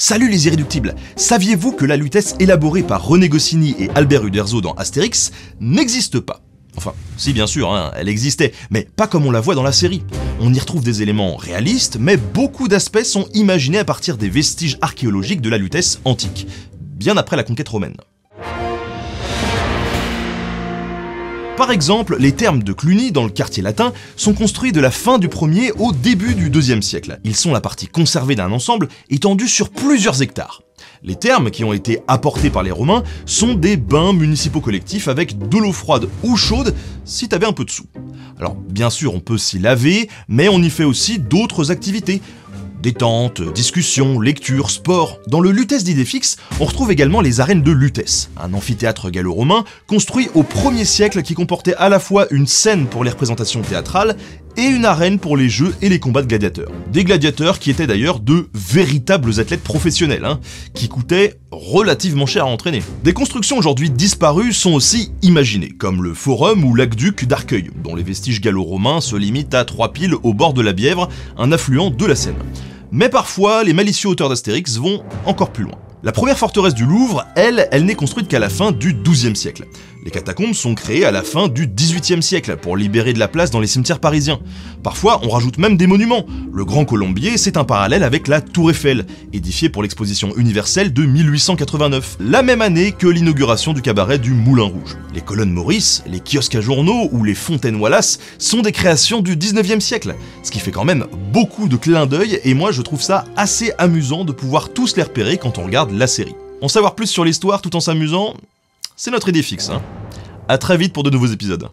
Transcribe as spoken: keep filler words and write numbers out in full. Salut les Irréductibles! Saviez-vous que la Lutèce élaborée par René Goscinny et Albert Uderzo dans Astérix n'existe pas? Enfin, si bien sûr, hein, elle existait, mais pas comme on la voit dans la série. On y retrouve des éléments réalistes, mais beaucoup d'aspects sont imaginés à partir des vestiges archéologiques de la Lutèce antique, bien après la conquête romaine. Par exemple, les thermes de Cluny dans le quartier latin sont construits de la fin du premier au début du deuxième siècle. Ils sont la partie conservée d'un ensemble étendu sur plusieurs hectares. Les thermes qui ont été apportés par les Romains sont des bains municipaux collectifs avec de l'eau froide ou chaude si t'avais un peu de sous. Alors bien sûr on peut s'y laver, mais on y fait aussi d'autres activités. Détente, discussion, lecture, sport. Dans le Lutèce d'Idéfix, on retrouve également les arènes de Lutèce, un amphithéâtre gallo-romain construit au premier siècle qui comportait à la fois une scène pour les représentations théâtrales et une arène pour les jeux et les combats de gladiateurs. Des gladiateurs qui étaient d'ailleurs de véritables athlètes professionnels, hein, qui coûtaient relativement cher à entraîner. Des constructions aujourd'hui disparues sont aussi imaginées, comme le forum ou l'aqueduc d'Arcueil, dont les vestiges gallo-romains se limitent à trois piles au bord de la Bièvre, un affluent de la Seine. Mais parfois, les malicieux auteurs d'Astérix vont encore plus loin. La première forteresse du Louvre, elle, elle n'est construite qu'à la fin du douzième siècle. Les catacombes sont créées à la fin du dix-huitième siècle pour libérer de la place dans les cimetières parisiens. Parfois, on rajoute même des monuments. Le Grand Colombier, c'est un parallèle avec la Tour Eiffel, édifiée pour l'exposition universelle de mille huit cent quatre-vingt-neuf, la même année que l'inauguration du cabaret du Moulin Rouge. Les colonnes Morris, les kiosques à journaux ou les fontaines Wallace sont des créations du dix-neuvième siècle, ce qui fait quand même beaucoup de clins d'œil et moi je trouve ça assez amusant de pouvoir tous les repérer quand on regarde la série. En savoir plus sur l'histoire tout en s'amusant, c'est notre Idéfix, hein. À très vite pour de nouveaux épisodes.